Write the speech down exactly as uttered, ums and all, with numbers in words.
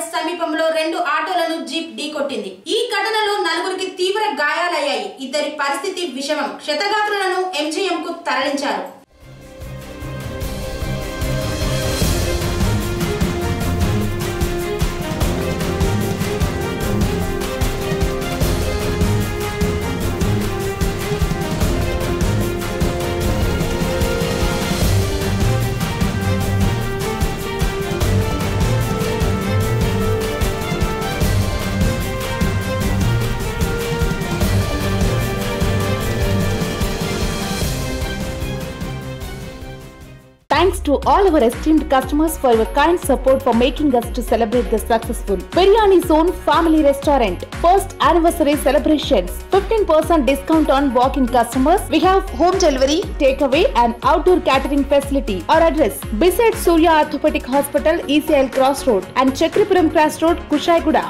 College సమీపంలో రెండు ఆటోలను jeep ఢీకొట్టింది। ఈ ఘటనలో నలుగురికి తీవ్ర గాయాలయ్యాయి। ఇద్దరి పరిస్థితి విషమం। క్షతగాత్రులను ఎంజీఎంకు తరలించారు। Thanks to all our esteemed customers for your kind support for making us to celebrate this successful Biryani Zone Family Restaurant first anniversary celebrations। fifteen percent discount on walk-in customers। We have home delivery, takeaway, and outdoor catering facility। Our address: beside Surya Orthopedic Hospital, E C I L Crossroad and Chakripuram Crossroad, Kuchchiguda।